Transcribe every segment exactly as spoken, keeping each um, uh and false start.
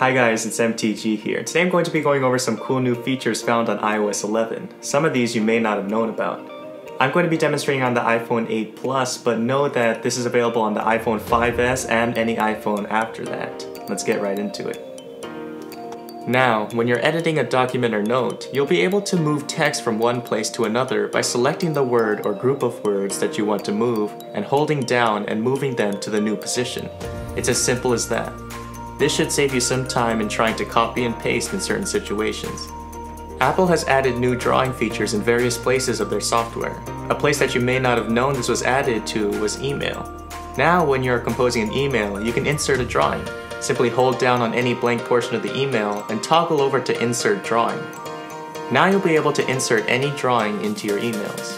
Hi guys, it's M T G here. Today I'm going to be going over some cool new features found on i O S eleven. Some of these you may not have known about. I'm going to be demonstrating on the iPhone eight Plus, but know that this is available on the iPhone five S and any iPhone after that. Let's get right into it. Now, when you're editing a document or note, you'll be able to move text from one place to another by selecting the word or group of words that you want to move and holding down and moving them to the new position. It's as simple as that. This should save you some time in trying to copy and paste in certain situations. Apple has added new drawing features in various places of their software. A place that you may not have known this was added to was email. Now when you're composing an email, you can insert a drawing. Simply hold down on any blank portion of the email and toggle over to Insert Drawing. Now you'll be able to insert any drawing into your emails.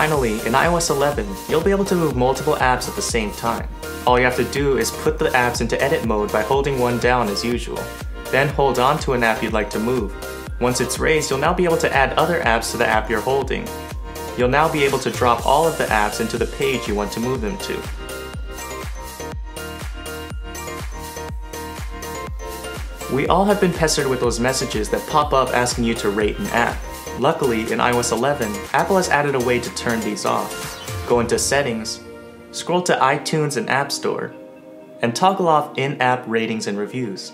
Finally, in i O S eleven, you'll be able to move multiple apps at the same time. All you have to do is put the apps into edit mode by holding one down as usual. Then hold on to an app you'd like to move. Once it's raised, you'll now be able to add other apps to the app you're holding. You'll now be able to drop all of the apps into the page you want to move them to. We all have been pestered with those messages that pop up asking you to rate an app. Luckily, in i O S eleven, Apple has added a way to turn these off. Go into Settings, scroll to iTunes and App Store, and toggle off in-app ratings and reviews.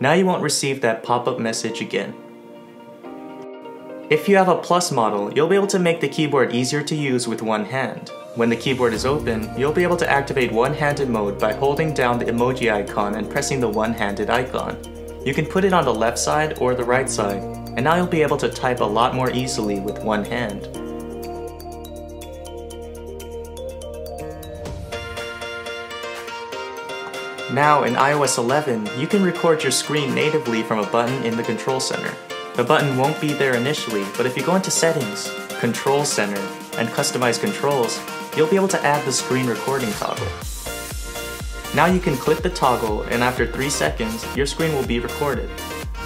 Now you won't receive that pop-up message again. If you have a Plus model, you'll be able to make the keyboard easier to use with one hand. When the keyboard is open, you'll be able to activate one-handed mode by holding down the emoji icon and pressing the one-handed icon. You can put it on the left side or the right side, and now you'll be able to type a lot more easily with one hand. Now in i O S eleven, you can record your screen natively from a button in the Control Center. The button won't be there initially, but if you go into Settings, Control Center, and Customize Controls, you'll be able to add the screen recording toggle. Now you can click the toggle, and after three seconds, your screen will be recorded.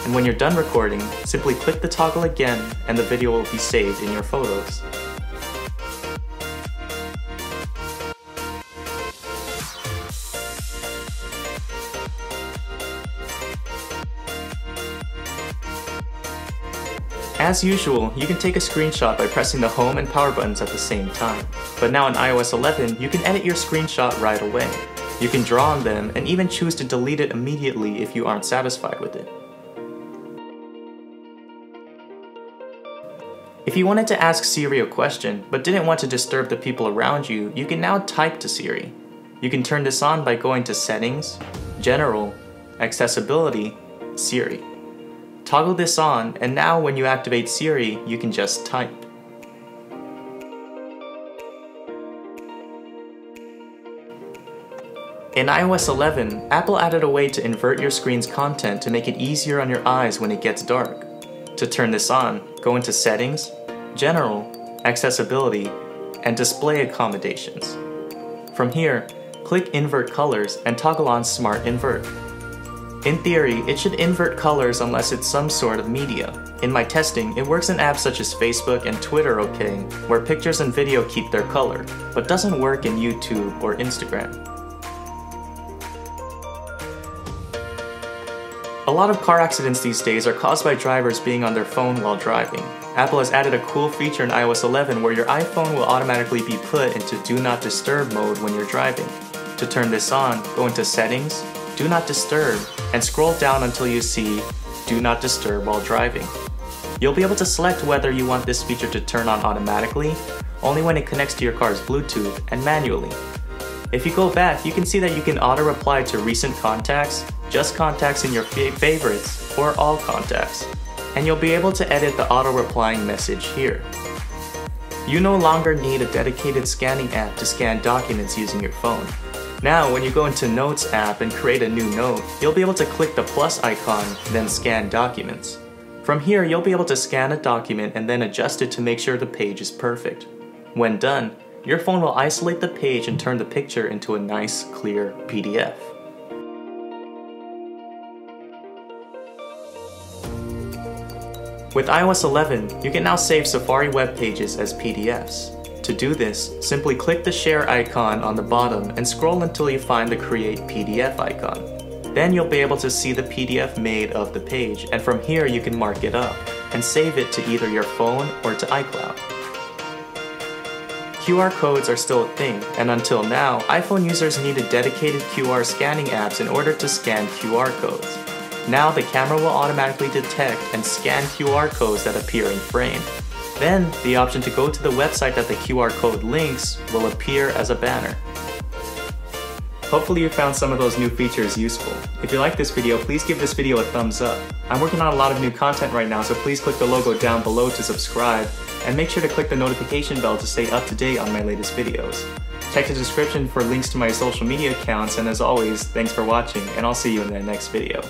And when you're done recording, simply click the toggle again and the video will be saved in your photos. As usual, you can take a screenshot by pressing the home and power buttons at the same time. But now in i O S eleven, you can edit your screenshot right away. You can draw on them and even choose to delete it immediately if you aren't satisfied with it. If you wanted to ask Siri a question, but didn't want to disturb the people around you, you can now type to Siri. You can turn this on by going to Settings, General, Accessibility, Siri. Toggle this on, and now when you activate Siri, you can just type. In i O S eleven, Apple added a way to invert your screen's content to make it easier on your eyes when it gets dark. To turn this on, go into Settings, General, Accessibility, and Display Accommodations. From here, click Invert Colors and toggle on Smart Invert. In theory, it should invert colors unless it's some sort of media. In my testing, it works in apps such as Facebook and Twitter okay, where pictures and video keep their color, but doesn't work in YouTube or Instagram. A lot of car accidents these days are caused by drivers being on their phone while driving. Apple has added a cool feature in i O S eleven where your iPhone will automatically be put into Do Not Disturb mode when you're driving. To turn this on, go into Settings, Do Not Disturb, and scroll down until you see Do Not Disturb while driving. You'll be able to select whether you want this feature to turn on automatically, only when it connects to your car's Bluetooth, and manually. If you go back, you can see that you can auto-reply to recent contacts, just contacts in your favorites, or all contacts, and you'll be able to edit the auto-replying message here. You no longer need a dedicated scanning app to scan documents using your phone. Now, when you go into Notes app and create a new note, you'll be able to click the plus icon, then Scan Documents. From here, you'll be able to scan a document and then adjust it to make sure the page is perfect. When done, your phone will isolate the page and turn the picture into a nice, clear P D F. With i O S eleven, you can now save Safari web pages as P D Fs. To do this, simply click the share icon on the bottom and scroll until you find the Create P D F icon. Then you'll be able to see the P D F made of the page, and from here you can mark it up and save it to either your phone or to iCloud. Q R codes are still a thing, and until now, iPhone users needed dedicated Q R scanning apps in order to scan Q R codes. Now the camera will automatically detect and scan Q R codes that appear in frame. Then, the option to go to the website that the Q R code links will appear as a banner. Hopefully you found some of those new features useful. If you like this video, please give this video a thumbs up. I'm working on a lot of new content right now, so please click the logo down below to subscribe, and make sure to click the notification bell to stay up to date on my latest videos. Check the description for links to my social media accounts, and as always, thanks for watching, and I'll see you in the next video.